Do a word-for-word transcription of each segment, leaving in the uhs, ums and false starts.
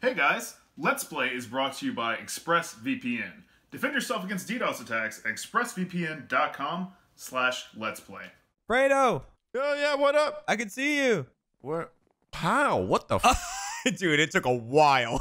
Hey guys, Let's Play is brought to you by ExpressVPN. Defend yourself against DDoS attacks at express V P N dot com slash Let's Play. Brado! Oh yeah, what up? I can see you. Where? How? What the f- Dude, it took a while.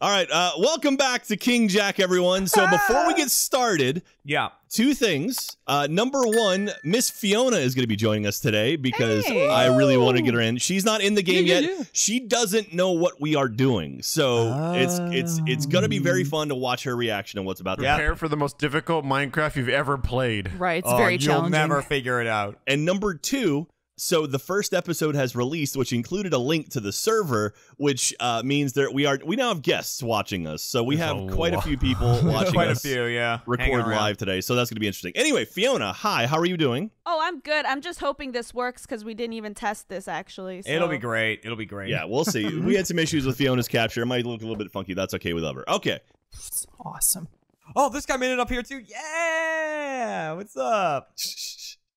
All right, uh, welcome back to King Jack, everyone. So before we get started, yeah, two things. Uh, number one, Miss Fiona is going to be joining us today because hey. I really want to get her in. She's not in the game yeah, yet. Yeah, yeah. She doesn't know what we are doing, so oh. it's it's it's going to be very fun to watch her reaction and what's about to happen. Prepare for the most difficult Minecraft you've ever played. Right, it's oh, very challenging. You'll never figure it out. And number two. So the first episode has released, which included a link to the server, which uh, means that we are we now have guests watching us. So we There's have a quite lot. a few people watching quite us a few, yeah. record live today. So that's going to be interesting. Anyway, Fiona, hi. How are you doing? Oh, I'm good. I'm just hoping this works because we didn't even test this, actually. So. It'll be great. It'll be great. Yeah, we'll see. We had some issues with Fiona's capture. It might look a little bit funky. That's okay with Uber. Okay. That's awesome. Oh, this guy made it up here, too. Yeah. What's up?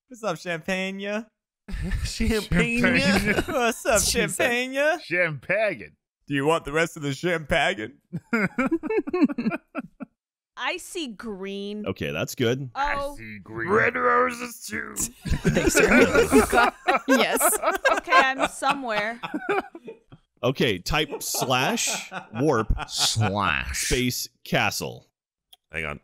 What's up, Champagne? -ya? Champagne. Champagne. What's up, Champagne? Champagne. Do you want the rest of the champagne? I see green. Okay, that's good. Oh. I see green. Red roses too. Thanks, sir. Yes. Okay, I'm somewhere. Okay, type slash warp slash space castle. Hang on.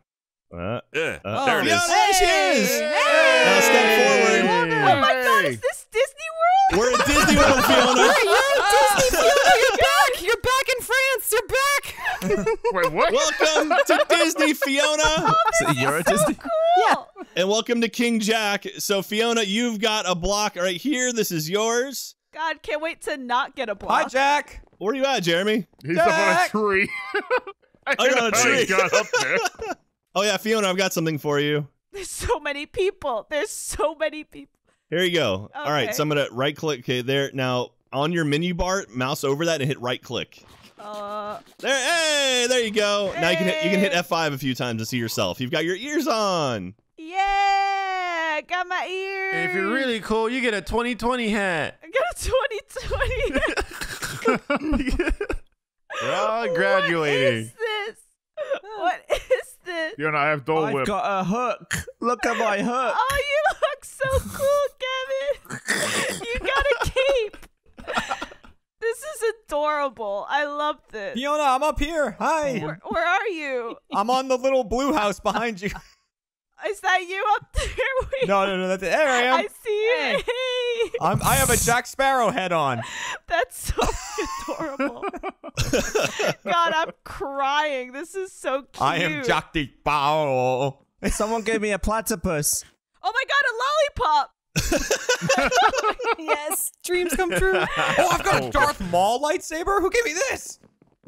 Uh, uh, oh, there it is. There she is. Hey! Hey! Now step forward. Hey! Oh my God, is this Disney World? We're at Disney World, Fiona. Wait, you're at Disney, Fiona. You're back. You're back in France. You're back. Wait, what? Welcome to Disney, Fiona. Oh, this so you're is at Disney? So cool. Yeah. And welcome to King Jack. So, Fiona, you've got a block right here. This is yours. God, can't wait to not get a block. Hi, Jack. Where are you at, Jeremy? He's Jack. up on a tree. I oh, you're on a tree. Got up there. Oh, yeah, Fiona, I've got something for you. There's so many people. There's so many people. Here you go. Okay. All right, so I'm going to right-click okay, there. Now, on your menu bar, mouse over that and hit right-click. Uh, there, hey, there you go. Hey. Now you can, hit, you can hit F five a few times to see yourself. You've got your ears on. Yeah, got my ears. And if you're really cool, you get a twenty twenty hat. I got a twenty twenty hat. We're all graduating. What is this? What is this? You and I have Dole I've Whip. I've got a hook. Look at my hook. Oh, you look so cool, Kevin. You got a cape. This is adorable. I love this. Fiona, I'm up here. Hi. Where, where are you? I'm on the little blue house behind you. Is that you up there? Wait. No, no, no. That's it. There I am. I see you. Hey. I'm, I have a Jack Sparrow head on. That's so adorable. God, I'm crying. This is so cute. I am Jack the Sparrow. Someone gave me a platypus. Oh my God, a lollipop. Yes, dreams come true. Oh, I've got a Darth Maul lightsaber. Who gave me this?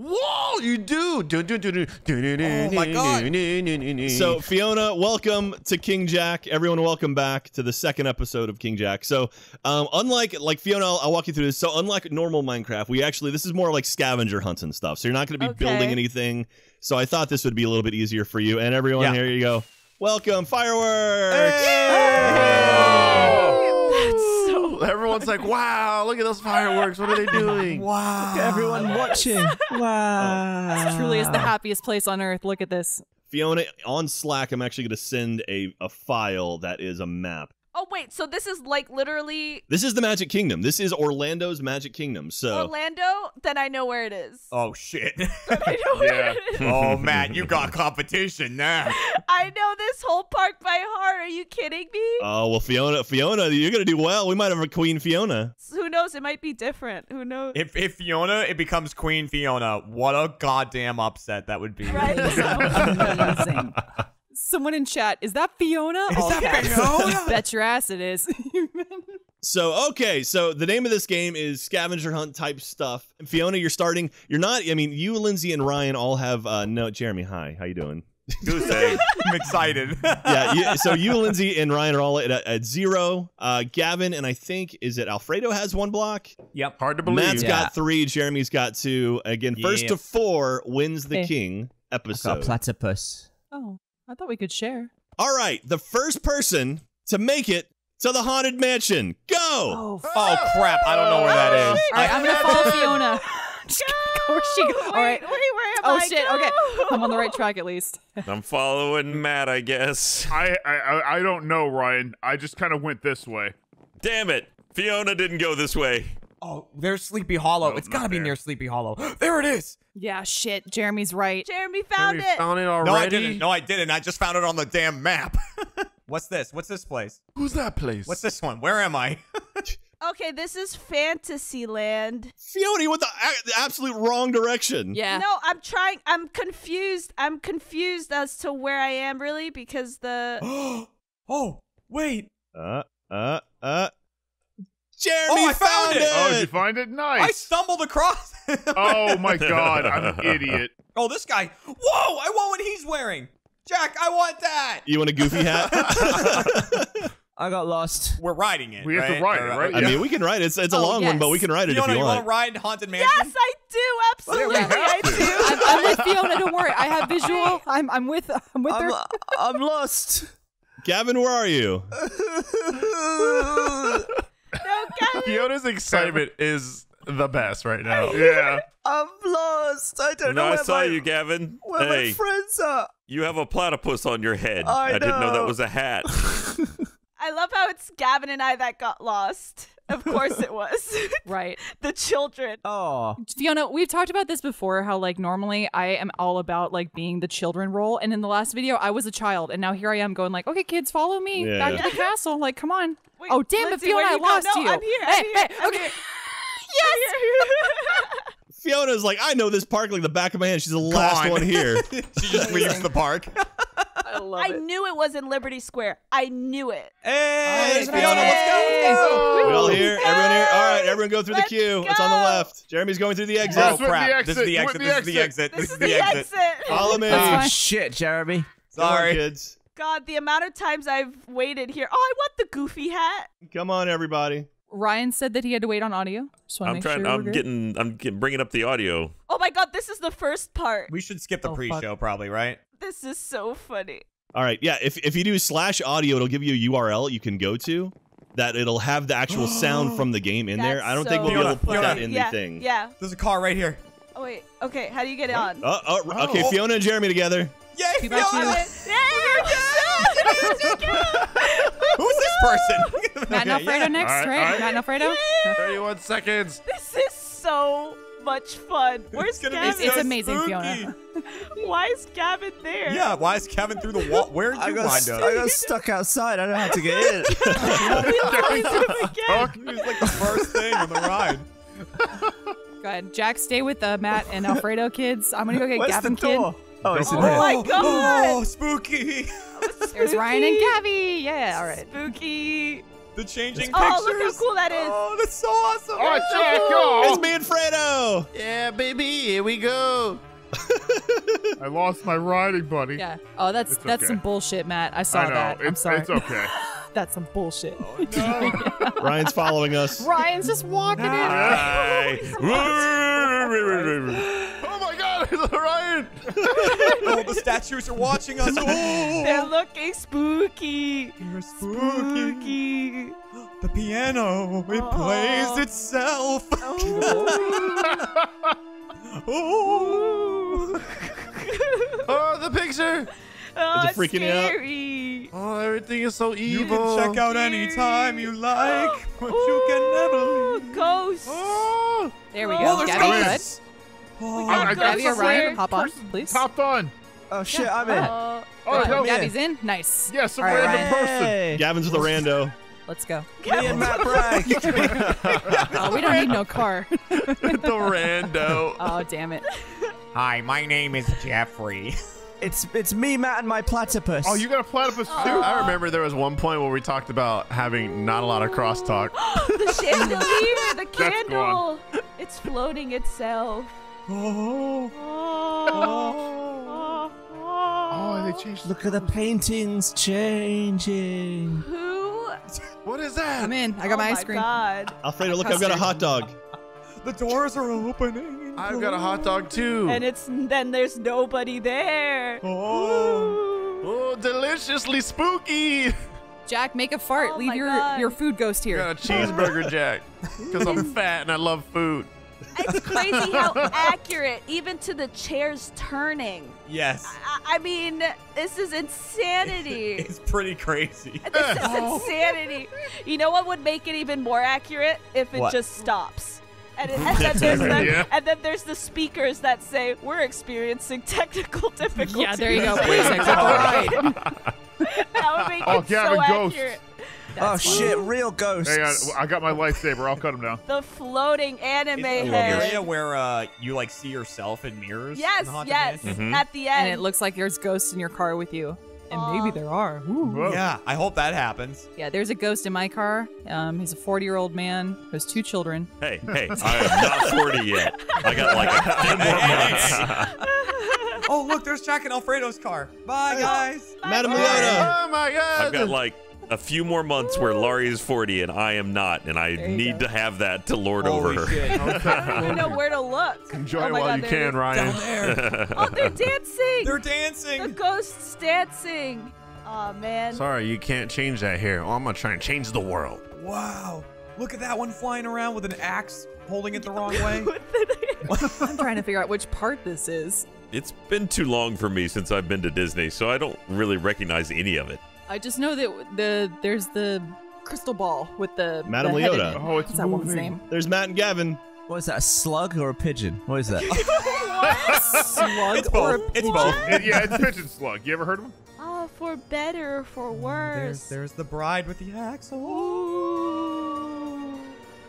Whoa, you do. Do, do, do, do. Do, do. Oh my God. So Fiona, welcome to King Jack. Everyone, welcome back to the second episode of King Jack. So um, unlike, like Fiona, I'll, I'll walk you through this. So unlike normal Minecraft, we actually, this is more like scavenger hunts and stuff. So you're not going to be okay. building anything. So I thought this would be a little bit easier for you. And everyone, yeah. here you go. Welcome, fireworks. Hey! Hey! That's everyone's like, wow, look at those fireworks. What are they doing? Wow. Look at everyone watching. Wow. This truly is the happiest place on earth. Look at this. Fiona, on Slack, I'm actually going to send a, a file that is a map. Oh, wait. So this is like literally. This is the Magic Kingdom. This is Orlando's Magic Kingdom. So Orlando, then I know where it is. Oh, shit. Then I know where yeah. it is. Oh, man, you got competition now. I know this whole park by heart. Are you kidding me? Oh, well, Fiona, Fiona, you're going to do well. We might have a Queen Fiona. Who knows? It might be different. Who knows? If, if Fiona, it becomes Queen Fiona. What a goddamn upset that would be. Right? That would be amazing. Someone in chat, is that Fiona? Is that okay. Fiona? Bet your ass it is. So, okay, so the name of this game is Scavenger Hunt type stuff. Fiona, you're starting, you're not, I mean, you, Lindsay, and Ryan all have, uh, no, Jeremy, hi, how you doing? Goosey. I'm excited. Yeah, you, so you, Lindsay, and Ryan are all at, at zero. Uh, Gavin, and I think, is it Alfredo has one block? Yep, hard to believe. Matt's yeah. got three, Jeremy's got two. Again, first yeah. to four wins the hey. King episode. I got platypus. Oh. I thought we could share. All right, the first person to make it to the Haunted Mansion, go! Oh, oh crap! I don't know where that is. All right, I'm gonna follow Fiona. Go! She go? All right. Wait, wait, where am oh, I? Oh shit. Go! Okay, I'm on the right track at least. I'm following Matt, I guess. I I I don't know, Ryan. I just kind of went this way. Damn it! Fiona didn't go this way. Oh, there's Sleepy Hollow. Oh, it's gotta be near Sleepy Hollow. There it is. Yeah, shit. Jeremy's right. Jeremy found Jeremy it. Found it already. No, I didn't. No, I didn't. I just found it on the damn map. What's this? What's this place? Who's that place? What's this one? Where am I? Okay, this is Fantasyland. Fiona, you went the, the absolute wrong direction. Yeah. No, I'm trying. I'm confused. I'm confused as to where I am, really, because the. Oh, wait. Uh, uh, uh. Jeremy oh, I found, found it. it. Oh, did you find it? Nice. I stumbled across it. Oh, my God. I'm an idiot. Oh, this guy. Whoa, I want what he's wearing. Jack, I want that. You want a goofy hat? I got lost. We're riding it. We right? have to ride it, right? I yeah. mean, we can ride it. It's, it's oh, a long yes. one, but we can ride it Fiona, if you want. You want to ride Haunted Mansion? Yes, I do. Absolutely, I do. I'm, I'm with Fiona. Don't worry. I have visual. I'm, I'm with. I'm with I'm, her. I'm lost. Gavin, where are you? No, Gavin. Fiona's excitement is the best right now. Yeah. I'm lost. I don't when know. I where saw my, you, Gavin. Where hey, my friends are. You have a platypus on your head. I, I didn't know that was a hat. I love how it's Gavin and I that got lost. Of course it was. Right. The children. Oh. Fiona, we've talked about this before, how like normally I am all about like being the children role. And in the last video, I was a child. And now here I am going like, okay, kids, follow me yeah, back yeah. to the castle. Like, come on. Wait, oh, damn it, Fiona, I lost no, you. I'm here. I'm hey, here, hey, I'm okay. Here. Yes. Here. Fiona's like, I know this park like the back of my hand. She's the last on. one here. She just leaves the park. I, love I it. knew it was in Liberty Square. I knew it. Hey, hey Fiona, let's go. We're all here. Hey. Everyone here. All right, everyone go through let's the queue. Go. It's on the left. Jeremy's going through the exit. Oh, crap. The exit. This is the exit. This is the exit. This is the exit. Follow me. Oh, shit, Jeremy. Sorry. Kids. God, the amount of times I've waited here. Oh, I want the goofy hat. Come on, everybody. Ryan said that he had to wait on audio. So I'm trying. Sure I'm getting. I'm getting, bringing up the audio. Oh, my God. This is the first part. We should skip the oh, pre-show fuck. probably, right? This is so funny. All right, yeah, if, if you do slash audio, it'll give you a U R L you can go to that it'll have the actual sound from the game in That's there. I don't so think we'll be able to put funny. that in yeah, the thing. Yeah. There's a car right here. Oh, wait. Okay, how do you get it on? Oh, oh okay, oh. Fiona and Jeremy together. Yay, Fiona! Yay! Who's this person? Matt and Alfredo next, right? Matt and Alfredo? thirty-one seconds. This is so much fun. Where's Gavin? It's, it's so amazing, spooky. Fiona. Why is Gavin there? Yeah, why is Gavin through the wall? Where did you wind up? I got stuck outside. I don't know how to get in. We lost him again. He's like the first thing on the ride. Go ahead. Jack, stay with uh, Matt and Alfredo kids. I'm going to go get Where's Gavin the door? kid. Oh, it's oh, in there. Oh, my God. Oh, spooky. spooky. There's Ryan and Gabby. Yeah, all right. Spooky. The changing oh, pictures. Oh, look how cool that is. Oh, that's so awesome. Oh, it's so cool. It's me and Fredo. Yeah, baby. Here we go. I lost my riding buddy. Yeah. Oh, that's it's that's okay. some bullshit, Matt. I saw I know. that. It's, I'm sorry. It's okay. That's some bullshit. Oh, no. Ryan's following us. Ryan's just walking no. in. Oh, my God. It's Ryan. Oh, the statues are watching us. Oh. They're looking spooky. They're spooky. spooky. The piano, it oh. plays itself. Oh. Oh. Oh, the picture! Oh, it's freaking scary. out. Oh, everything is so evil. You can check out any time you like, but Ooh, you can never leave. Ghosts. Oh. There we go. Oh, Gabby, ghosts. good. Oh. I, I Gabby or Ryan, hop on, please. Hopped on. Oh, shit, yeah. I'm in. Uh, oh, no. Gabby's in? Nice. Yes, yeah, a right, random Ryan. person. Hey. Gavin's with a rando. Let's go. Me and Matt Bragg. Oh, we don't need no car. The rando. Oh, damn it. Hi, my name is Jeffrey. It's it's me, Matt, and my platypus. Oh, you got a platypus too? Oh. I remember there was one point where we talked about having not a lot of crosstalk. The chandelier, the candle. It's floating itself. Oh. Oh. Oh, they changed. Look at the paintings changing. Who? What is that? I'm in. I got oh my ice cream. God. Alfredo, look, I've got a hot dog. The doors are opening. I've got a hot dog too. And it's then there's nobody there. Oh, oh deliciously spooky. Jack, make a fart. Oh Leave your, your food ghost here. I got a cheeseburger, Jack. Because I'm fat and I love food. It's crazy how accurate, even to the chairs turning. Yes. I, I mean, this is insanity. It's pretty crazy. This is oh. insanity. You know what would make it even more accurate? If it what? just stops. And, it, and, then there's the, yeah. and then there's the speakers that say, we're experiencing technical difficulties. Yeah, there you go. Please exit the ride. That would make oh, it Gavin so Ghost. accurate. That's oh, funny. Shit, real ghosts. Hey, I, I got my lightsaber. I'll cut him down. The floating anime head. It's an area where uh, you, like, see yourself in mirrors. Yes, in yes, mm-hmm. at the end. And it looks like there's ghosts in your car with you. And Aww. maybe there are. Ooh. Yeah, I hope that happens. Yeah, there's a ghost in my car. Um, he's a forty-year-old man who has two children. Hey, hey, I am not forty yet. I got, like, ten more months. Oh, look, there's Jack and Alfredo's car. Bye, hey, guys. Bye, Madame Leota. Oh, my God. I've got, like... a few more months where Laurie is forty and I am not, and I need go. to have that to lord Holy over her. Shit. Okay. I don't even know where to look. Enjoy oh it while God, you can, Ryan. Down there. Oh, they're dancing. They're dancing. The ghost's dancing. Oh, man. Sorry, you can't change that here. Oh, I'm going to try and change the world. Wow. Look at that one flying around with an axe, holding it the wrong way. I'm trying to figure out which part this is. It's been too long for me since I've been to Disney, so I don't really recognize any of it. I just know that the there's the crystal ball with the Madame the Leota. It. Oh, it's What's that woman's name? There's Matt and Gavin. What is that? A slug or a pigeon? What is that? What? Slug it's or both. A pigeon? It's both. It, yeah, it's pigeon slug. You ever heard of them? Oh, for better or for worse. There's, there's the bride with the axe. Ooh.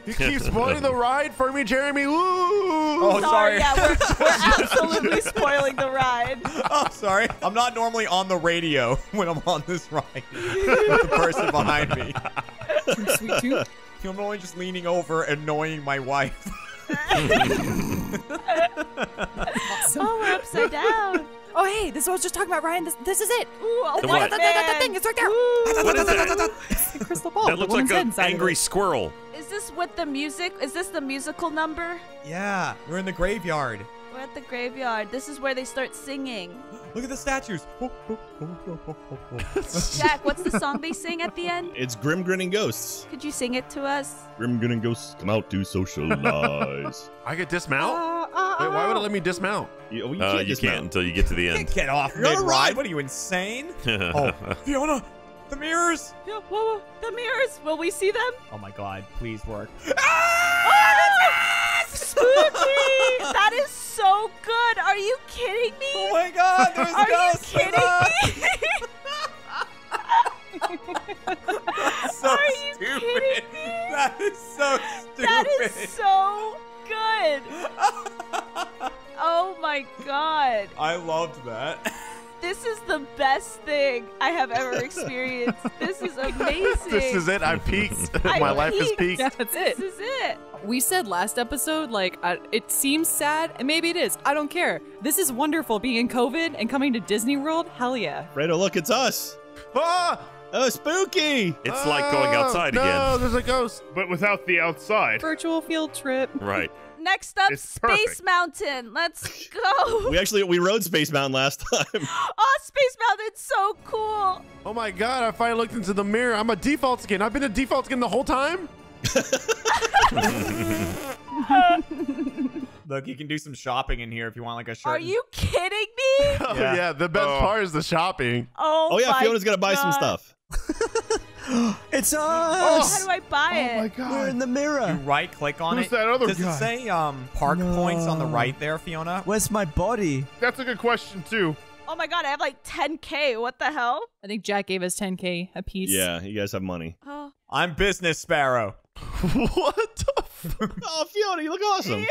He keeps spoiling the ride for me, Jeremy. Ooh. Oh, sorry. sorry. Yeah, we're, we're absolutely spoiling the ride. Oh, sorry. I'm not normally on the radio when I'm on this ride with the person behind me. Sweet tooth. I'm only just leaning over, annoying my wife. Awesome. Oh, we're upside down. Oh, hey, this is what I was just talking about, Ryan. This, this is it. Ooh, oh, the that, that, that, that thing. It's right there. Ooh, what is that? It's a crystal ball. That looks like an angry squirrel. Is this with the music? Is this the musical number? Yeah, we're in the graveyard. We're at the graveyard. This is where they start singing. Look at the statues. Jack, what's the song they sing at the end? It's Grim Grinning Ghosts. Could you sing it to us? Grim Grinning Ghosts come out to socialize. I could dismount? Uh, uh, Wait, why would it let me dismount? You, well, you can't, uh, you dismount. can't until you get to the end. Get off mid-ride. What are you, insane? Oh, Fiona, the mirrors. Yeah, whoa, whoa, the mirrors. Will we see them? Oh, my God. Please work. Ah! Oh, spooky. That is so good. Are you kidding me? Oh, my God. There's Are ghosts. Are you kidding me? That's so Are you stupid. kidding me? That is so stupid. That is so good. Oh, my God. I loved that. This is the best thing I have ever experienced. This is amazing. This is it. I peaked. I My peaked. life is peaked. Yeah, that's it. This is it. We said last episode, like, I, it seems sad, and maybe it is. I don't care. This is wonderful, being in COVID and coming to Disney World. Hell yeah. Fredo, look, it's us. Ah! Oh, spooky. It's oh, like going outside no, again. No, there's a ghost. But without the outside. Virtual field trip. Right. Next up, it's Space perfect. Mountain. Let's go. We actually, we rode Space Mountain last time. Oh, Space Mountain's so cool. Oh my God, I finally looked into the mirror. I'm a default skin. I've been a default skin the whole time? Look, you can do some shopping in here if you want, like a shirt. Are you kidding me? Oh yeah, yeah the best oh. part is the shopping. Oh, oh yeah, my Fiona's gonna buy God. some stuff. It's us. Oh, how do I buy it? Oh my God. We're in the mirror. You right click on Who's it. That other Does guy? it say um, park no. points on the right there, Fiona? Where's my body? That's a good question too. Oh my God, I have like ten K. What the hell? I think Jack gave us ten K a piece. Yeah, you guys have money. Oh. I'm Business Sparrow. What the fuck? Oh, Fiona, you look awesome. Yeah.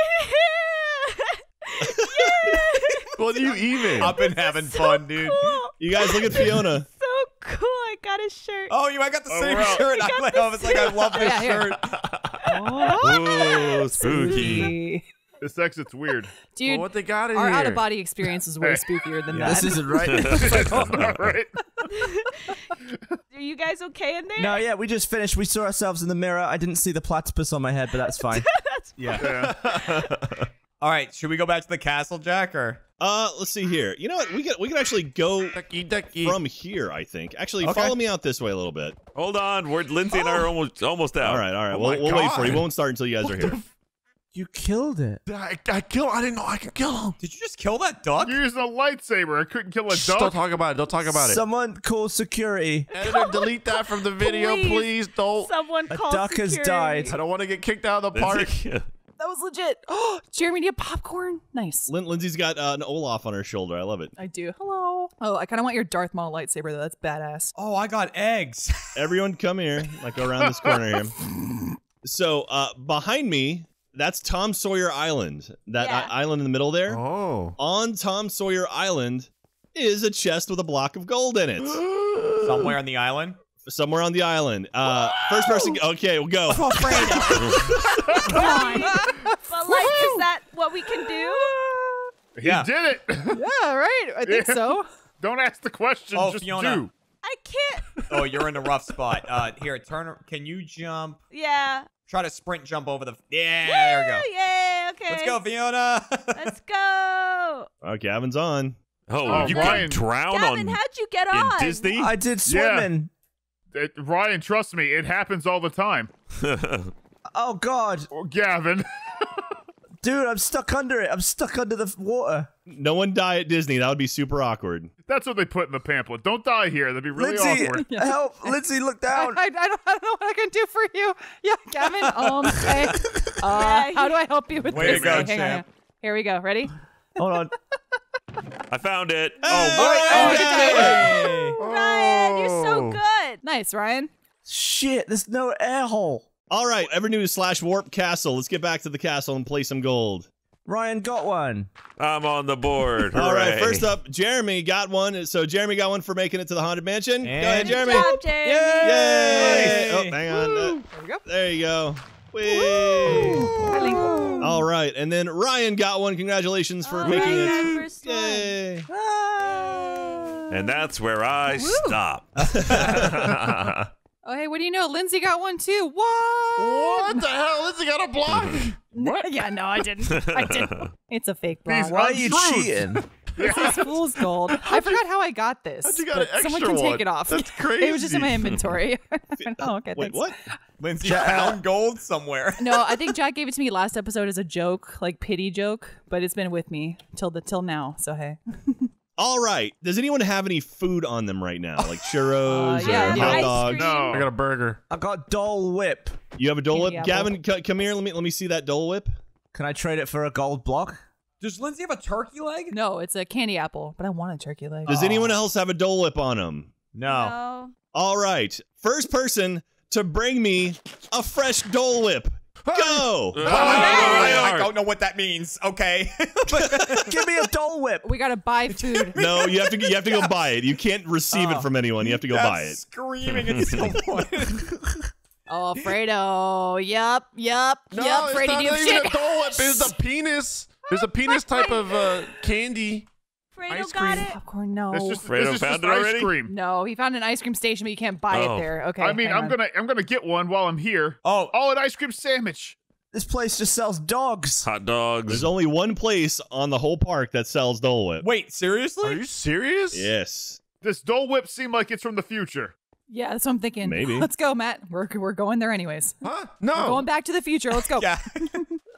Yeah. What are you even? I've been this having so fun, dude. Cool. You guys look at Fiona. Cool, I got a shirt. Oh, you! I got the oh, same shirt. I, I was like, I love this shirt. Oh, spooky. This exit's weird. Dude, well, what they got in our here? Our out-of-body experience is way spookier than yeah. that. This isn't right. This is not right. Are you guys okay in there? No, yeah, we just finished. We saw ourselves in the mirror. I didn't see the platypus on my head, but that's fine. That's fine. Yeah. yeah. All right, should we go back to the castle, Jack, or? Uh, let's see here. You know what? We can we can actually go ducky, ducky. from here. I think. Actually, okay. follow me out this way a little bit. Hold on, we're Lindsay oh. and I are almost almost out. All right, all right. Oh we'll we'll God. wait for you. We won't start until you guys what are here. You killed it. I, I kill. I didn't know I could kill him. Did you just kill that duck? You used a lightsaber. I couldn't kill a Shh, duck. Don't talk about it. Don't talk about Someone it. Someone call security. Editor, delete that from the video, please. please don't. Someone call security. A duck security. has died. I don't want to get kicked out of the park. That was legit. Oh, Jeremy, do you have popcorn? Nice. Lin Lindsay's got uh, an Olaf on her shoulder. I love it. I do. Hello. Oh, I kind of want your Darth Maul lightsaber, though. That's badass. Oh, I got eggs. Everyone come here. Like, go around this corner here. So, uh, behind me... That's Tom Sawyer Island. That yeah. island in the middle there. Oh. On Tom Sawyer Island is a chest with a block of gold in it. Somewhere on the island? Somewhere on the island. Uh, first person. Okay, we'll go. I'm afraid. But, like, is that what we can do? He yeah. did it. Yeah, right? I think yeah. so. Don't ask the question. Oh, just Fiona. do. I can't. Oh, you're in a rough spot. Uh, here, turn. Can you jump? Yeah. Try to sprint jump over the... Yeah, Woo! there we go. Yeah, okay. Let's go, Fiona. Let's go. Oh, Gavin's on. Oh, oh you Ryan. can drown Gavin, on... Gavin, how'd you get on? In Disney? I did swimming. Yeah. It, Ryan, trust me, it happens all the time. Oh, God. Oh, Gavin. Dude, I'm stuck under it. I'm stuck under the water. No one die at Disney. That would be super awkward. That's what they put in the pamphlet. Don't die here. That'd be really Lindsay, awkward. Help. Lindsay, look down. I, I, I, don't, I don't know what I can do for you. Yeah, Gavin. Um, hey, uh, how do I help you with Way this? Way to go, Hang champ. On. Here we go. Ready? Hold on. I found it. Hey, oh, boy. Hey. Oh. Ryan, you're so good. Nice, Ryan. Shit, there's no air hole. All right, ever new slash warp castle. Let's get back to the castle and play some gold. Ryan got one. I'm on the board. All right, first up, Jeremy got one. So Jeremy got one for making it to the Haunted Mansion. And go ahead, Jeremy. Good job, Jeremy. Yay! Yay! Oh, hang on. Uh, there we go. There you go. Whee! All right, and then Ryan got one. Congratulations for oh, making Ryan, it. First Yay! Ah. And that's where I Woo. stop. Oh, hey, what do you know? Lindsay got one, too. What? What the hell? Lindsay got a block? What? Yeah, no, I didn't. I didn't. It's a fake block. These, why are you fools? cheating? This is fool's gold. How'd I forgot you, how I got this. How'd you got an extra someone can one? take it off. That's crazy. It was just in my inventory. Oh, okay, Wait, thanks. what? Lindsay found gold somewhere. No, I think Jack gave it to me last episode as a joke, like pity joke, but it's been with me till the till now, so hey. All right. Does anyone have any food on them right now? Like churros uh, yeah, or hot dogs? No. I got a burger. I got Dole Whip. You have a Dole Whip? Yeah, Gavin, come here. Let me let me see that Dole Whip. Can I trade it for a gold block? Does Lindsay have a turkey leg? No, it's a candy apple, but I want a turkey leg. Does oh. anyone else have a Dole Whip on them? No. no. All right. First person to bring me a fresh Dole Whip. Go! Uh, I, I don't know what that means. Okay, give me a Dole Whip. We gotta buy food. No, you have to. You have to go buy it. You can't receive oh. it from anyone. You have to go That's buy it. Screaming at someone. Oh, Fredo. Yup, yup, no, yup. Fredo, do you have shit? A Dole Whip. There's a penis. There's a penis type of uh, candy. Fredo ice cream. got it. Popcorn, no. It's just, Fredo it's found just it already. Ice cream. No, he found an ice cream station, but you can't buy oh. it there. Okay. I mean, I'm on. gonna, I'm gonna get one while I'm here. Oh, oh, an ice cream sandwich. This place just sells dogs. Hot dogs. There's only one place on the whole park that sells Dole Whip. Wait, seriously? Are you serious? Yes. This Dole Whip seemed like it's from the future. Yeah, that's what I'm thinking. Maybe. Let's go, Matt. We're we're going there anyways. Huh? No. We're going back to the future. Let's go. Yeah.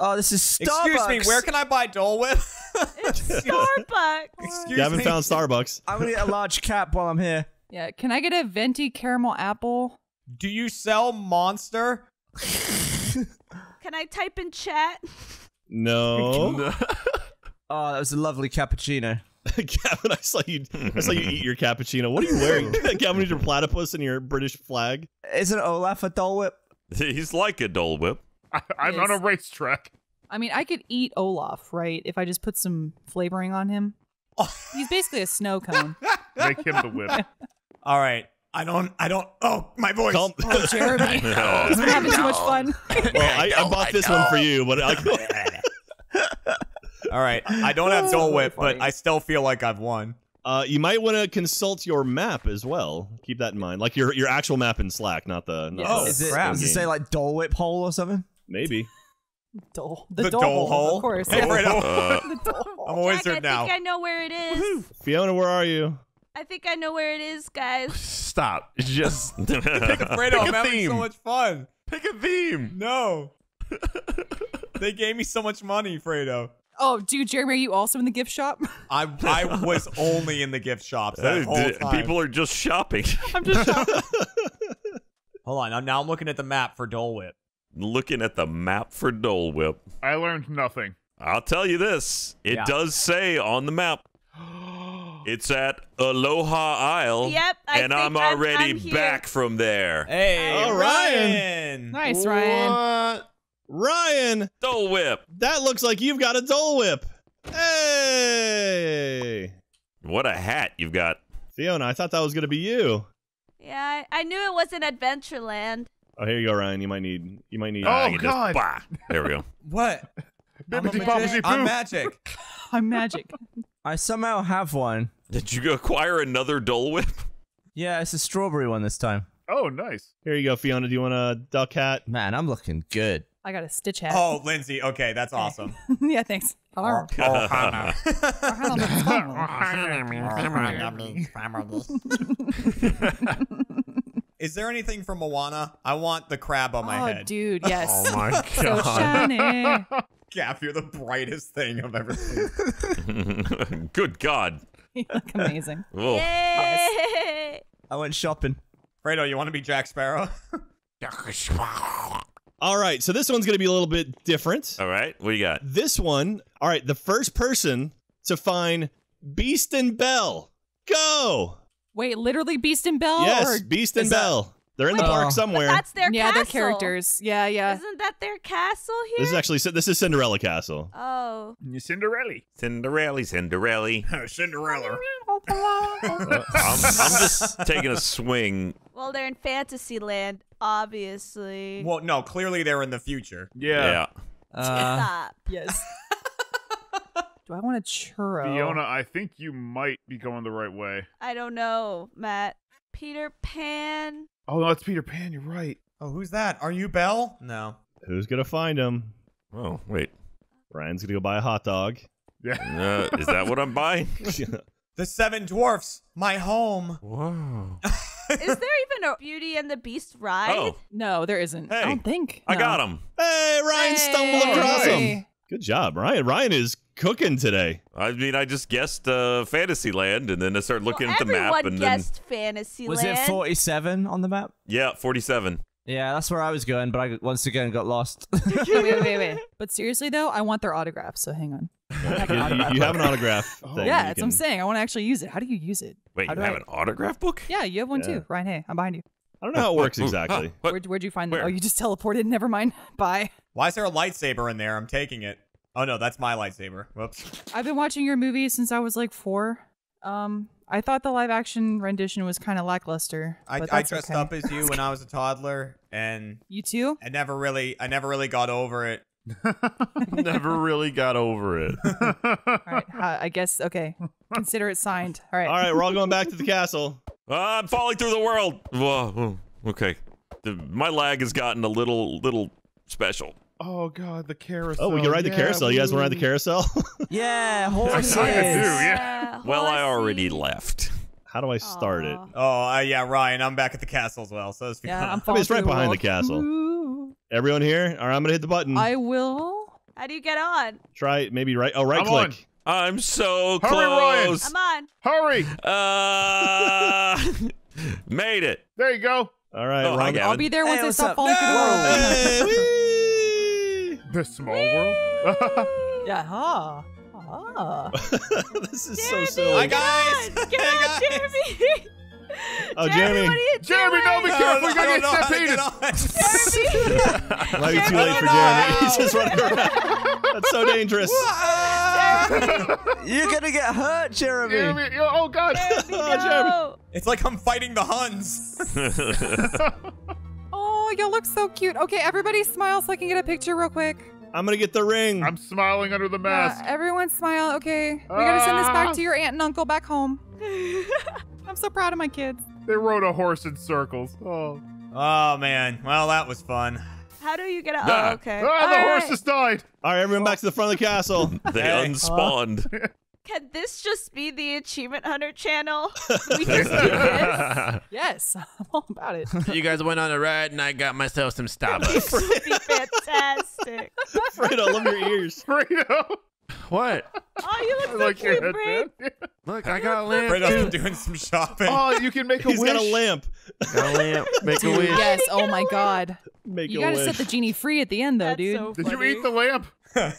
Oh, this is Starbucks. Excuse me, where can I buy Dole Whip? It's Starbucks. Excuse Gavin me. found Starbucks. I'm going to get a large cap while I'm here. Yeah, can I get a venti caramel apple? Do you sell Monster? Can I type in chat? No. Oh, that was a lovely cappuccino. Gavin, I saw you I saw you eat your cappuccino. What are you wearing? Gavin, is your platypus and your British flag? Isn't Olaf a Dole Whip? He's like a Dole Whip. I, I'm on a racetrack. I mean, I could eat Olaf, right? If I just put some flavoring on him. Oh. He's basically a snow cone. Make him the whip. All right. I don't, I don't, oh, my voice. Calm. Oh, Jeremy. No. He's been having no. too much fun. Well, I, I, I bought I this don't. one for you, but I All right. I don't have Dole Whip, but I still feel like I've won. Uh, you might want to consult your map as well. Keep that in mind. Like your your actual map in Slack, not the. Not yes. the oh, is it, does it say like Dole Whip hole or something? Maybe. Dole. The, the Dole, Dole hole. Of course. Yeah. Uh, the Dole hole. I'm a wizard Jack, now. I think I know where it is. Fiona, where are you? I think I know where it is, guys. Stop. Just pick a, Fredo, pick a I'm theme. Having so much fun. Pick a theme. No. They gave me so much money, Fredo. Oh, dude, Jeremy, are you also in the gift shop? I I was only in the gift shops that whole time. People are just shopping. I'm just shopping. Hold on, I'm, now I'm looking at the map for Dole Whip. Looking at the map for Dole Whip. I learned nothing. I'll tell you this. It yeah. does say on the map. It's at Aloha Isle. Yep, I and I'm, I'm already I'm back from there. Hey, oh, Ryan. Ryan. Nice, Ryan. What? Ryan. Dole Whip. That looks like you've got a Dole Whip. Hey. What a hat you've got. Fiona, I thought that was going to be you. Yeah, I, I knew it wasn't Adventureland. Oh, here you go, Ryan. You might need... You might need... Oh, uh, God. Just, there we go. What? I'm, magic. Magic. I'm magic. I'm magic. I somehow have one. Did you acquire another Dole Whip? Yeah, it's a strawberry one this time. Oh, nice. Here you go, Fiona. Do you want a duck hat? Man, I'm looking good. I got a Stitch hat. Oh, Lindsay. Okay, that's awesome. Yeah, thanks. Hello. Is there anything from Moana? I want the crab on my oh, head. Oh, dude, yes. Oh, my God. So shiny. Gaff, you're the brightest thing I've ever seen. Good God. You look amazing. Yay! Yes. I went shopping. Fredo, you want to be Jack Sparrow? All right, so this one's going to be a little bit different. All right, what do you got? This one, all right, the first person to find Beast and Belle. Go! Wait, literally Beast and Belle? Yes, or Beast and Belle. That They're in Wait, the park somewhere. But that's their yeah, castle. Yeah, their characters. Yeah, yeah. Isn't that their castle here? This is actually this is Cinderella Castle. Oh. Cinderella. Cinderella, Cinderella. Cinderella. I'm, I'm just taking a swing. Well, they're in Fantasyland, obviously. Well, no, clearly they're in the future. Yeah. yeah. Uh, Stop. Yes. Do I want a churro? Fiona, I think you might be going the right way. I don't know, Matt. Peter Pan. Oh, no, it's Peter Pan. You're right. Oh, who's that? Are you Belle? No. Who's going to find him? Oh, wait. Ryan's going to go buy a hot dog. Yeah. Uh, is that what I'm buying? The Seven Dwarfs, my home. Whoa. Is there even a Beauty and the Beast ride? Oh. No, there isn't. Hey, I don't think. I no. got him. Hey, Ryan hey. stumbled across hey. him. Good job, Ryan. Ryan is cooking today. I mean, I just guessed uh, Fantasyland, and then I started looking well, at the map. And guessed then... Fantasyland. Was it forty-seven on the map? Yeah, forty-seven. Yeah, that's where I was going, but I once again got lost. wait, wait, wait, wait. But seriously, though, I want their autograph, so hang on. Have you, you have an autograph thing. Yeah, that's can... what I'm saying. I want to actually use it. How do you use it? Wait, you have I... an autograph book? Yeah, you have one, yeah. too. Ryan, hey, I'm behind you. I don't know how it works exactly. Huh, Where'd, where'd you find that? Oh, you just teleported. Never mind. Bye. Why is there a lightsaber in there? I'm taking it. Oh, no, that's my lightsaber. Whoops. I've been watching your movies since I was like four. Um, I thought the live action rendition was kind of lackluster. I, I dressed okay. up as you when I was a toddler. And you too? I never really, I never really got over it. Never really got over it. All right. Uh, I guess, okay. Consider it signed. All right. All right. We're all going back to the castle. Uh, I'm falling through the world. Whoa. Okay. The, my lag has gotten a little, little special. Oh, God, the carousel. Oh, we can ride the yeah, carousel. We... You guys want to ride the carousel? Yeah, horses. I, I do, yeah. yeah well, I already left. How do I start Aww. it? Oh, uh, yeah, Ryan, I'm back at the castle as well. So it's yeah, I'm I mean, it's right behind the castle. Ooh. Everyone here? All right, I'm going to hit the button. I will. How do you get on? Try maybe right. Oh, right I'm click. On. I'm so Hurry, close. Ryan. I'm on. Hurry. Uh, made it. There you go. All right, oh, Ryan. Hi, I'll be there once hey, I stop falling through the world. The small Whee! world? Yeah, huh? Uh-huh. This is Jeremy, so silly. Hi, guys! Get on, hey, guys. Jeremy! Oh, Jeremy! Jeremy, Jeremy no, be careful! We're gonna get stampeded! Jeremy! Might be too late for Jeremy. He's just running around. That's so dangerous. You're gonna get hurt, Jeremy! Jeremy oh, God! Jeremy, oh, no. Jeremy. It's like I'm fighting the Huns. Oh, you look so cute. Okay, everybody smile so I can get a picture real quick. I'm gonna get the ring. I'm smiling under the mask. Yeah, everyone smile. Okay, ah. we gotta send this back to your aunt and uncle back home. I'm so proud of my kids. They rode a horse in circles. Oh, oh man. Well, that was fun. How do you get a? Ah. Oh, okay. Ah, the All horse right. has died. All right, everyone, back to the front of the castle. They unspawned. Can this just be the Achievement Hunter channel? We just do this? Yes, I'm all about it. You guys went on a ride and I got myself some Starbucks. This would be fantastic. Fredo, love your ears. Fredo. What? Oh, you look like so cute, your Brad. Look, I got a lamp. Fredo's doing some shopping. Oh, you can make a He's wish. He's got a lamp. Got a lamp. Make a wish. Yes, oh my God. Make you a gotta wish. set the genie free at the end, though, That's dude. So Did you eat the lamp?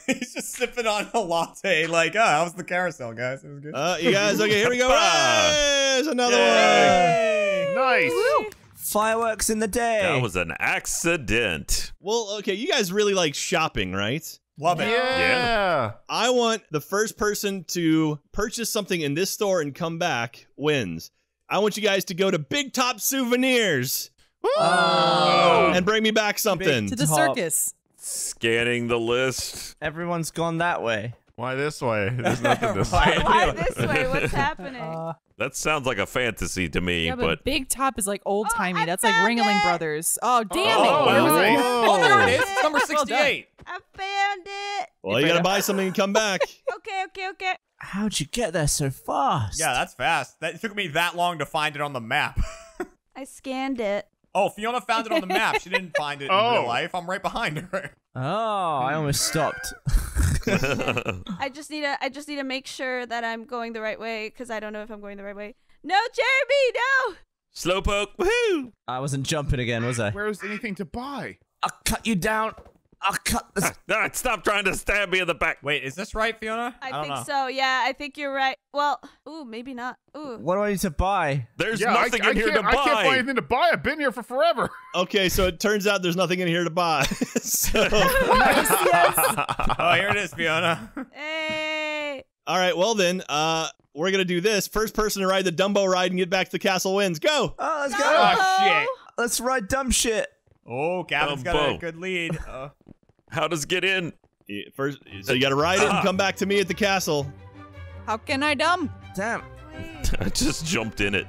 He's just sipping on a latte. Like, ah, oh, how was the carousel, guys? It was good. Uh, you guys, okay, here we go. There's another Yay. one. Nice. Woo. Fireworks in the day. That was an accident. Well, okay, you guys really like shopping, right? Love it. Yeah. yeah. I want the first person to purchase something in this store and come back wins. I want you guys to go to Big Top Souvenirs. Oh. And bring me back something. Big to the circus. Scanning the list. Everyone's gone that way. Why this way? There's nothing this way. Why this way? What's happening? Uh, that sounds like a fantasy to me. Yeah, but, but Big Top is like old timey. Oh, That's like Ringling Brothers. Oh, damn oh, it. Where was it? Oh, there it is. It's number sixty-eight. I found it. Well, you, you gotta buy something and come back. Okay, okay, okay. How'd you get there so fast? Yeah, that's fast. That it took me that long to find it on the map. I scanned it. Oh, Fiona found it on the map. She didn't find it oh. in real life. I'm right behind her. Oh, I almost stopped. I just need to. I just need to make sure that I'm going the right way because I don't know if I'm going the right way. No, Jeremy, no. Slowpoke, woohoo! I wasn't jumping again, was I? Where was anything to buy? I'll cut you down. I'll cut this. Ah, stop trying to stab me in the back. Wait, is this right, Fiona? I, I think know. so. Yeah, I think you're right. Well, ooh, maybe not. Ooh. What do I need to buy? There's yeah, nothing I, in I here to buy. I can't buy anything to buy. I've been here for forever. Okay, so it turns out there's nothing in here to buy. so... yes, yes. Oh, here it is, Fiona. Hey. All right, well then, uh, we're gonna do this. First person to ride the Dumbo ride and get back to the castle wins. Go. Oh, let's go. Oh, shit. Let's ride dumb shit. Oh, Gavin's got a good lead. Uh, How does it get in? First, so you gotta ride it and come back to me at the castle. How can I dumb? Damn. I just jumped in it.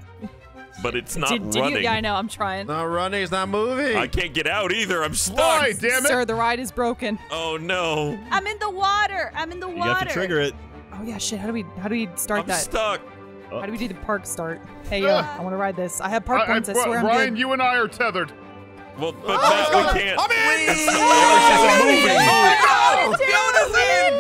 But it's not did, did running. You, yeah, I know, I'm trying. Not running, it's not moving. I can't get out either, I'm stuck. Why, damn it. Sir, the ride is broken. Oh no. I'm in the water, I'm in the you water. You have to trigger it. Oh yeah, shit, how do we, how do we start I'm that? I'm stuck. How oh. do we do the park start? Hey, uh, I wanna ride this. I have park points, I, I, I swear Ryan, I'm Ryan, you and I are tethered. Well, but oh, that we God. can't. I'm in! Please. Oh, no, Fiona's in!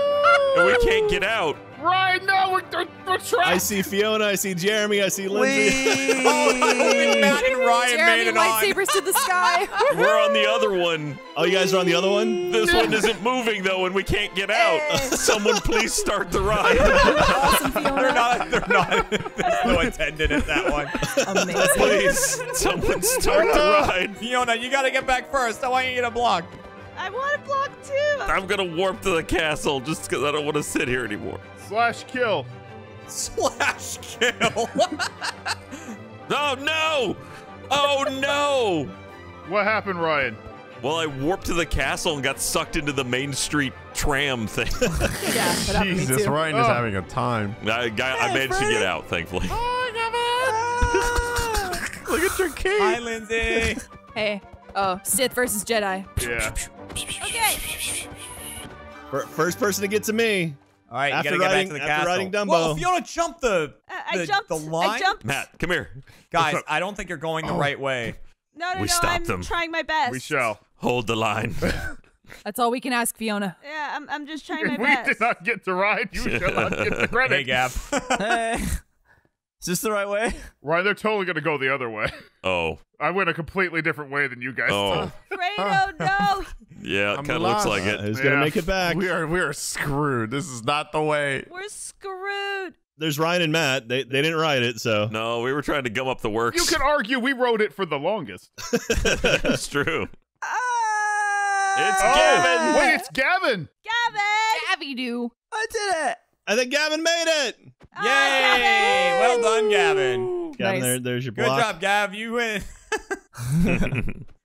We can't get out. Right now, we're, we're, we're trapped. I see Fiona, I see Jeremy, I see Lindsay. Oh, Matt and Ryan Jeremy made it on. Sabers to the sky. We're on the other one. Oh, you guys are on the other one? This one isn't moving, though, and we can't get out. Hey. Someone please start the ride. Awesome, Fiona. They're not. They're not. There's no attendant at that one. Amazing. Please, someone start the ride. Fiona, you got to get back first. I want you to block. I want to block, too. I'm going to warp to the castle just because I don't want to sit here anymore. Slash kill. Slash kill. Oh, no. Oh, no. What happened, Ryan? Well, I warped to the castle and got sucked into the Main Street tram thing. Yeah, Jesus, Ryan oh. is having a time. I, I, I managed to get out, thankfully. Oh, never. Ah. Look at your key. Hi, Lindsay. Hey. Oh, Sith versus Jedi. Yeah. Okay. First person to get to me. All right, after you gotta riding, get back to the after castle. Riding Dumbo. Whoa, Fiona jumped the, uh, the, I jumped, the line. I jumped. Matt, come here. Guys, I don't think you're going the oh. right way. No, no, we no, stopped I'm them. trying my best. We shall. Hold the line. That's all we can ask, Fiona. Yeah, I'm, I'm just trying my we best. We did not get to ride. You shall not get the credit. Hey, Gav. Hey. Is this the right way? Right, they're totally going to go the other way. Oh. I went a completely different way than you guys. Oh. Fredo, no. Yeah, it kind of looks like it. Uh, who's yeah. going to make it back? We are we are screwed. This is not the way. We're screwed. There's Ryan and Matt. They, they didn't ride it, so. No, we were trying to gum up the works. You could argue we rode it for the longest. That's true. Oh. It's oh, Gavin. Wait, it's Gavin. Gavin. Gavy do. I did it. I think Gavin made it. Oh, Yay. Gavin. Well done, Gavin. Gavin, nice. there, there's your block. Good job, Gav. You win.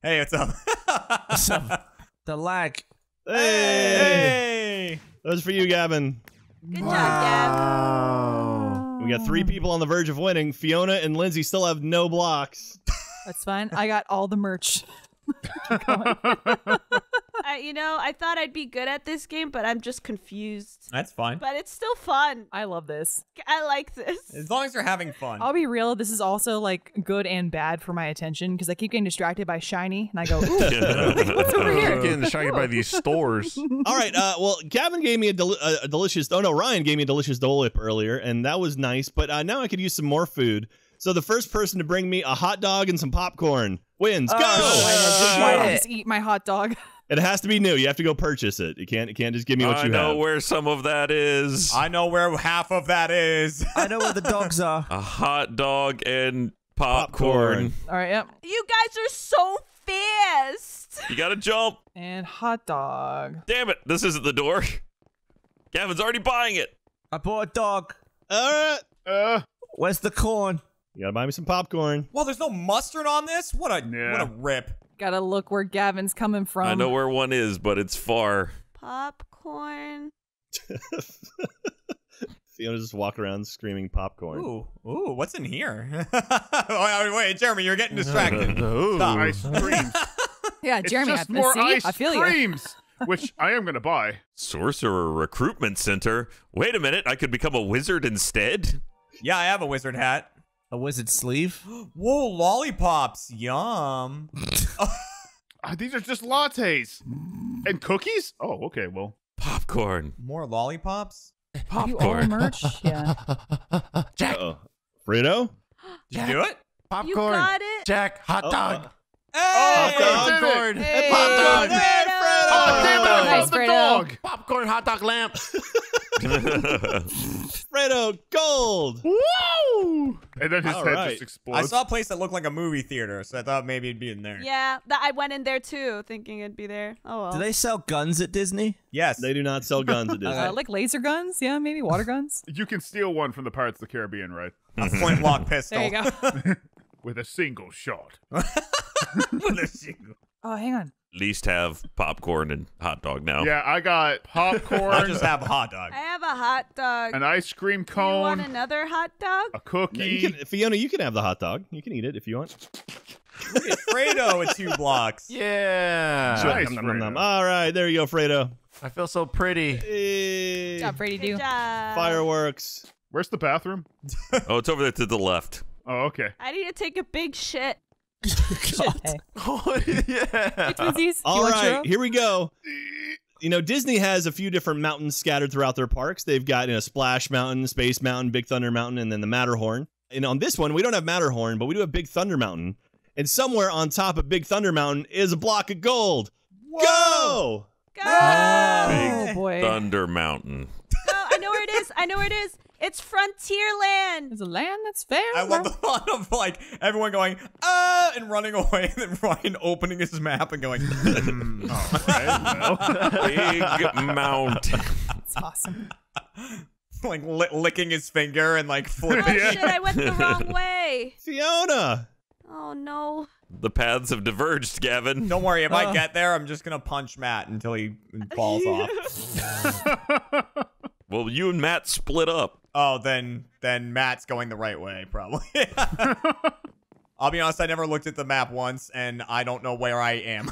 Hey, what's up? What's up? The lag. Hey. Hey. Those for you, Gavin. Good wow. job, Gav. We got three people on the verge of winning. Fiona and Lindsay still have no blocks. That's fine. I got all the merch. I I, you know, I thought I'd be good at this game, but I'm just confused. That's fine. But it's still fun. I love this. I like this. As long as you're having fun. I'll be real. This is also like good and bad for my attention because I keep getting distracted by shiny, and I go, ooh, like, what's over here? I'm getting distracted by these stores. All right. Uh, well, Gavin gave me a, del a delicious, oh no, Ryan gave me a delicious Dole Whip earlier, and that was nice. But uh, now I could use some more food. So the first person to bring me a hot dog and some popcorn wins. Go! Oh, why did I just eat my hot dog? It has to be new. You have to go purchase it. You can't, you can't just give me what I you have. I know where some of that is. I know where half of that is. I know where the dogs are. A hot dog and popcorn. popcorn. All right, yep. You guys are so fast. You gotta jump. And hot dog. Damn it, this isn't the door. Gavin's already buying it. I bought a dog. Uh, uh. Where's the corn? You gotta buy me some popcorn. Well, there's no mustard on this? What a yeah. what a rip. Gotta look where Gavin's coming from. I know where one is, but it's far. Popcorn. Fiona just walked around screaming popcorn. Ooh, ooh, what's in here? oh, wait, Jeremy, you're getting distracted. Ooh. Stop. Ice creams. yeah, Jeremy, it's just I, more see, ice I feel creams, you. Which I am gonna buy. Sorcerer Recruitment Center. Wait a minute, I could become a wizard instead? Yeah, I have a wizard hat. A wizard sleeve? Whoa, lollipops. Yum. uh, these are just lattes. And cookies? Oh, okay, well. Popcorn. More lollipops? Popcorn. You merch? Yeah. Jack. Uh-oh. Frito? Did you do it? Popcorn. You got it? Jack, hot oh. dog. Hey! Hot dog. Hey! Hey! Hot dog. Hey, Frito! Oh, damn it, I nice, the Frito. Dog. Popcorn, hot dog lamp. Fredo gold. Woo! And then his All head right. just explodes. I saw a place that looked like a movie theater, so I thought maybe it'd be in there. Yeah, th I went in there too, thinking it'd be there. Oh, well. Do they sell guns at Disney? Yes. They do not sell guns at Disney. Uh, like laser guns? Yeah, maybe water guns? You can steal one from the Pirates of the Caribbean, right? A flintlock pistol. There you go. With a single shot. With a single. Oh, hang on. At least have popcorn and hot dog now. Yeah, I got popcorn. I just have a hot dog. I have a hot dog. An ice cream cone. You want another hot dog? A cookie. No, you can, Fiona, you can have the hot dog. You can eat it if you want. Look at Fredo at two blocks. Yeah. Nice, nom, nom, nom. All right, there you go, Fredo. I feel so pretty. Hey. Good job, Fredo. Good job. Fireworks. Where's the bathroom? Oh, it's over there to the left. Oh, okay. I need to take a big shit. God. Oh, yeah. All right, here we go. You know, Disney has a few different mountains scattered throughout their parks. They've got, you know, Splash Mountain, Space Mountain, Big Thunder Mountain, and then the Matterhorn. And on this one, we don't have Matterhorn, but we do have Big Thunder Mountain. And somewhere on top of Big Thunder Mountain is a block of gold. Whoa. Go! Go! Oh, Big boy. Thunder Mountain. Oh, I know where it is. I know where it is. It's Frontierland. It's a land that's fair. I love the thought of like everyone going, uh, and running away, and then Ryan opening his map and going, mm, oh, big mountain. That's awesome. Like li licking his finger and like flipping. Oh, shit, I went the wrong way. Fiona. Oh, no. The paths have diverged, Gavin. Don't worry, if uh. I get there, I'm just going to punch Matt until he falls off. Well, you and Matt split up. Oh, then then Matt's going the right way, probably. I'll be honest, I never looked at the map once, and I don't know where I am.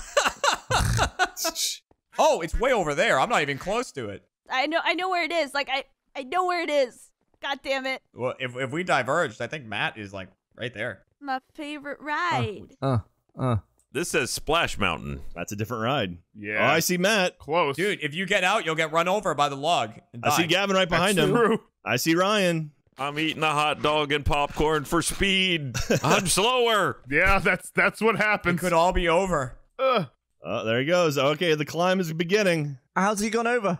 Oh, it's way over there. I'm not even close to it. I know I know where it is. Like, I, I know where it is. God damn it. Well, if, if we diverged, I think Matt is, like, right there. My favorite ride. Uh, uh, uh. This says Splash Mountain. That's a different ride. Yeah. Oh, I see Matt. Close. Dude, if you get out, you'll get run over by the log. And die. I see Gavin right behind That's him. True. I see Ryan. I'm eating a hot dog and popcorn for speed. I'm slower. Yeah, that's that's what happens. It could all be over. Uh. Oh, there he goes. Okay, the climb is beginning. How's he gone over?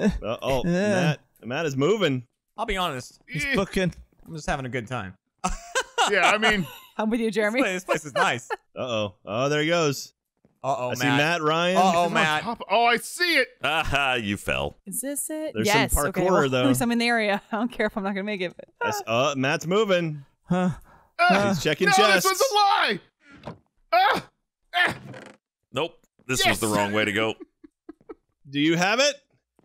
uh, oh, Matt. Matt is moving. I'll be honest. He's booking. I'm just having a good time. Yeah, I mean. I'm with you, Jeremy. This place, this place is nice. Uh-oh. Oh, there he goes. Uh-oh, Matt. I see Matt, Ryan. Uh-oh, Matt. Oh, I see it. Aha, uh-huh, you fell. Is this it? There's yes. some parkour, okay, well, though. At least I'm in the area. I don't care if I'm not going to make it. But, uh. Yes. Uh, Matt's moving. Huh. Uh, He's checking no, chests. No, this was a lie. Uh, uh. Nope. This yes. was the wrong way to go. Do you have it?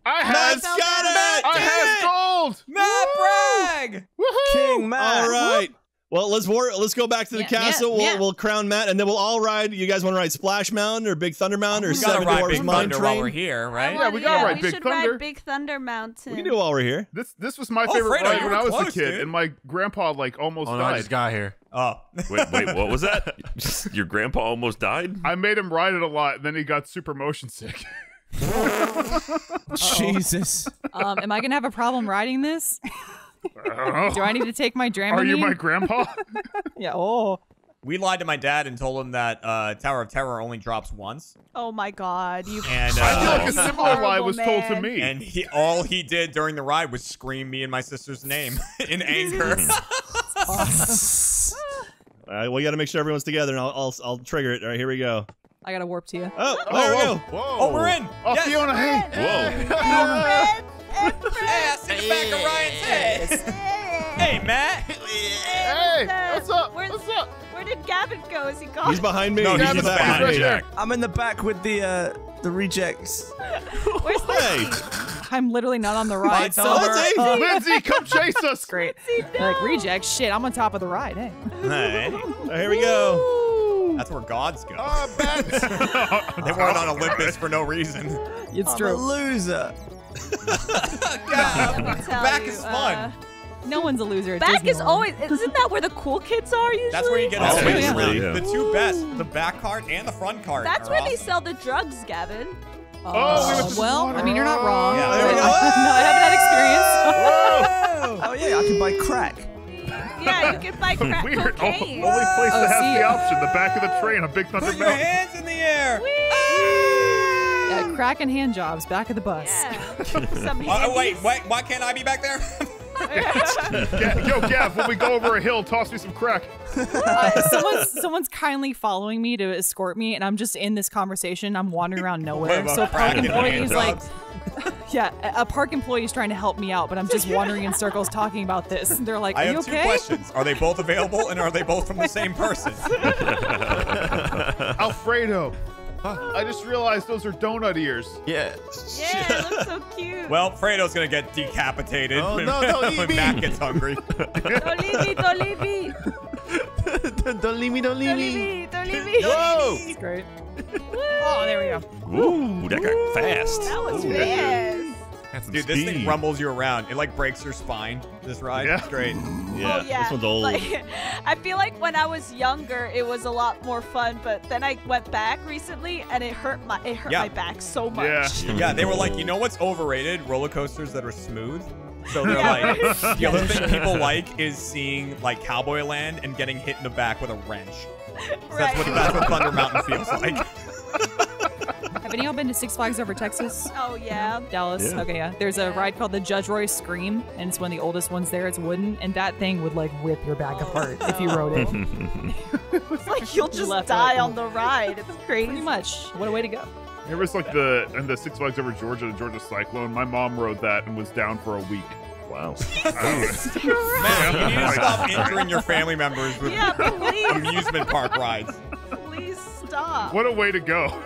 I have got it. Matt I have it. gold. Matt Bragg. Woohoo. King Matt. All right. Whoop. Well, let's war, let's go back to the yeah, castle. Yeah, we'll, yeah. we'll crown Matt, and then we'll all ride. You guys want to ride Splash Mountain or Big Thunder Mountain or Seven Dwarfs Mine Train? While we're here, right? Wanna, yeah, we gotta yeah, ride we Big should Thunder. Ride Big Thunder Mountain. We can do it while we're here. This this was my oh, favorite Fredo, ride when I was close, a kid, dude. And my grandpa like almost oh, no, died. I just got here. Oh, wait, wait, what was that? Your grandpa almost died? I made him ride it a lot, and then he got super motion sick. Jesus. Um, am I gonna have a problem riding this? Do I need to take my Dramamine? Are you my grandpa? Yeah. Oh. We lied to my dad and told him that uh, Tower of Terror only drops once. Oh my God! You. And, uh, I feel like a similar lie was man. told to me. And he, all he did during the ride was scream me and my sister's name in anger. All right. Well, you got to make sure everyone's together, and I'll, I'll I'll trigger it. All right. Here we go. I gotta warp to you. Oh, oh there whoa. we go. Whoa. Oh, we're in. Oh, yes. Fiona, hey. Whoa. Hey, I see the back of Ryan's head. Hey, Matt. Hey, what's up? Where's, what's up? Where did Gavin go? Is he gone? He's behind me. No, he's, he's in the back. Behind Jack. I'm in the back with the uh, the rejects. Where's hey. I'm literally not on the ride. So Lindsay, uh, Lindsay, come chase us. Great. Lindsay, no. Like rejects. Shit, I'm on top of the ride. Hey. All right. Oh, here we go. Woo. That's where gods go. Oh, they weren't on Olympus for no reason. It's true. I'm a loser. God, back you, is fun. Uh, no one's a loser. At back Disney is World. always. Isn't that where the cool kids are usually? That's where you get oh, oh, yeah. really, yeah. the two best: the back cart and the front cart. That's where awesome. they sell the drugs, Gavin. Oh, oh well, I mean you're not wrong. Yeah, there we go. No, I haven't had experience. Oh yeah, I can buy crack. Yeah, you can buy crack cocaine. Oh, only place oh, that has the you. option, the back of the train, a Big Thunder Mountain. Put your Mountain. hands in the air. Oh. Yeah, crack and hand jobs, back of the bus. Yeah. uh, wait, wait, why can't I be back there? Yo, Gav, when we go over a hill, toss me some crack. Uh, someone's, someone's kindly following me to escort me, and I'm just in this conversation. I'm wandering around nowhere. So park employees like... Yeah, a park employee is trying to help me out, but I'm just wandering in circles talking about this. And they're like, are you okay? I have two questions. Are they both available, and are they both from the same person? Alfredo. Huh? I just realized those are donut ears. Yeah. Yeah, it looks so cute. Well, Fredo's going to get decapitated oh, when, no, don't when Matt gets hungry. Don't leave me, don't leave me. Don't leave me, don't leave me. Don't leave me, don't leave me. That's great. Woo. Oh, there we go. Ooh, that got fast. That was Ooh, fast. That's Dude, this speed. thing rumbles you around. It like breaks your spine. This ride, yeah. It's great. Yeah. Oh, yeah, this one's old. Like, I feel like when I was younger, it was a lot more fun. But then I went back recently, and it hurt my it hurt yeah. my back so much. Yeah. yeah, they were like, you know what's overrated? Roller coasters that are smooth. So they're yeah. like, the other thing people like is seeing like Cowboy Land and getting hit in the back with a wrench. So right. That's what that's what Thunder Mountain feels like. Have any of y'all been to Six Flags Over Texas? Oh, yeah. Dallas. Yeah. Okay, yeah. There's a ride called the Judge Roy Scream, and it's one of the oldest ones there. It's wooden, and that thing would, like, rip your back oh, apart no. if you rode it. It's like you'll just Left die on the ride. It's crazy. Pretty much. What a way to go. It was like the and the Six Flags Over Georgia, the Georgia Cyclone. My mom rode that and was down for a week. Wow. Matt, you need to stop injuring your family members with yeah, amusement park rides. Please stop. What a way to go.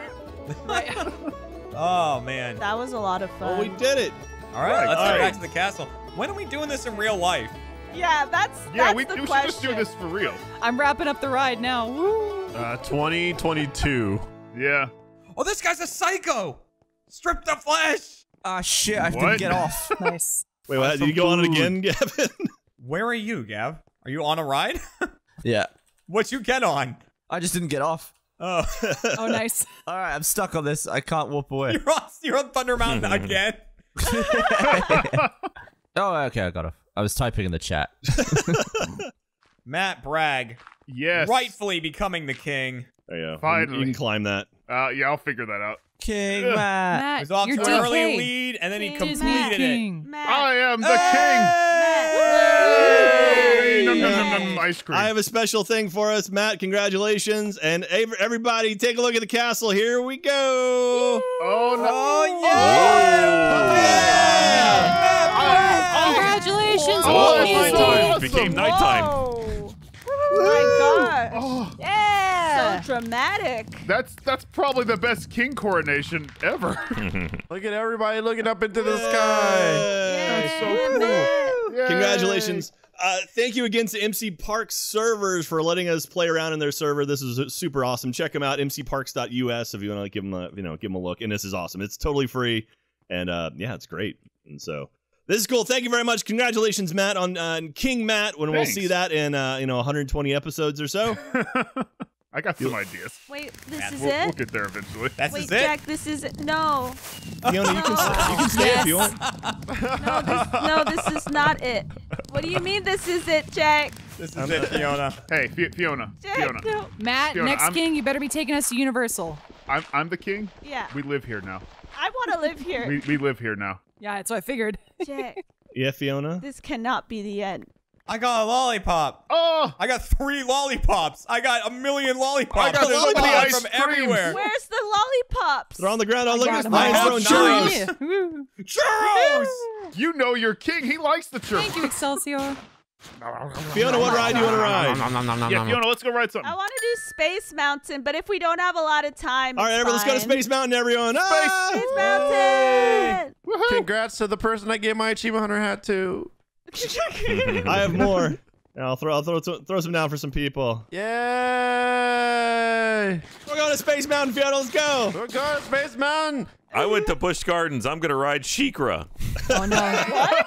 Oh man, that was a lot of fun. Well, we did it. All right, right. let's All get right. back to the castle. When are we doing this in real life? Yeah, that's yeah. That's we, the we should just do this for real. I'm wrapping up the ride now. Woo. Uh, twenty twenty-two. Yeah. Oh, this guy's a psycho. Strip the flesh. Ah, uh, shit. I didn't get off. Nice. Wait, what, did you go on it again, Gavin? Where are you, Gav? Are you on a ride? Yeah. What you get on? I just didn't get off. Oh. Oh, nice. All right, I'm stuck on this. I can't warp away. You're on, you're on Thunder Mountain again. Oh, okay, I got off. I was typing in the chat. Matt Bragg. Yes. Rightfully becoming the king. There you go. Finally. You can climb that. Uh, yeah, I'll figure that out. King Matt. Matt, was off to an early lead, and then king he completed it. Matt. I am the hey! king. Matt. Hey! Hey! Hey! Num, num, num, ice cream. I have a special thing for us, Matt. Congratulations, and everybody, take a look at the castle. Here we go. Yay. Oh no! Oh, yeah. Oh. Yeah. Oh. Congratulations, oh, it's nighttime. It became nighttime. Whoa. Oh my gosh! Oh. Yeah. So dramatic. That's that's probably the best king coronation ever. Look at everybody looking up into the Yay. sky. Yay. That's so cool. Congratulations. Uh, thank you again to M C Parks Servers for letting us play around in their server. This is super awesome. Check them out, m c parks dot u s, if you want to give them a, you know, give them a look. And this is awesome. It's totally free, and uh, yeah, it's great. And so this is cool. Thank you very much. Congratulations, Matt, on uh, King Matt. When Thanks. We'll see that in uh, you know one hundred twenty episodes or so. I got some ideas. Wait, this Matt, is we'll, it? We'll get there eventually. That's Wait, Jack, it? This is it. No. Fiona, no. You, can, you can stay yes. if you want. No this, no, this is not it. What do you mean this is it, Jack? This is I'm it, Fiona. Hey, Fiona. Jack, Fiona. No. Matt, Fiona, next I'm, king, you better be taking us to Universal. I'm, I'm the king? Yeah. We live here now. I want to live here. We, we live here now. Yeah, that's what I figured. Jack. Yeah, Fiona? This cannot be the end. I got a lollipop. Oh! I got three lollipops. I got a million lollipops. I got lollipops from everywhere. Where's the lollipops? They're on the ground. Oh, look at this. Mine's thrown churros. Churros! You know you're king. He likes the churros. Thank you, Excelsior. Fiona, what ride do you want to ride? Yeah, Fiona, let's go ride something. I want to do Space Mountain, but if we don't have a lot of time, all right, everyone, let's go to Space Mountain, everyone. Oh! Space Mountain! Woohoo! Congrats to the person I gave my Achievement Hunter hat to. I have more. I'll throw I'll throw throw some down for some people. Yay! We're going to Space Mountain, Fiona. Let's go. We're going to Space Mountain. I went to Busch Gardens. I'm gonna ride Sheikra. Oh no! What?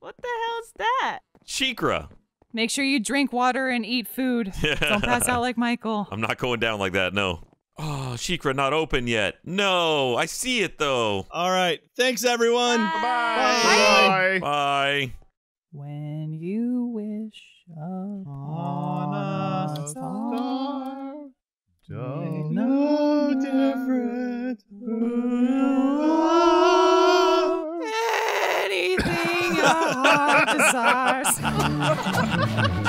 What the hell's that? Sheikra. Make sure you drink water and eat food. Yeah. Don't pass out like Michael. I'm not going down like that. No. Oh, Sheikra not open yet. No, I see it though. All right. Thanks everyone. Bye. Bye. Bye. Bye. Bye. When you wish upon a star, don't know different who you are. Anything your heart desires.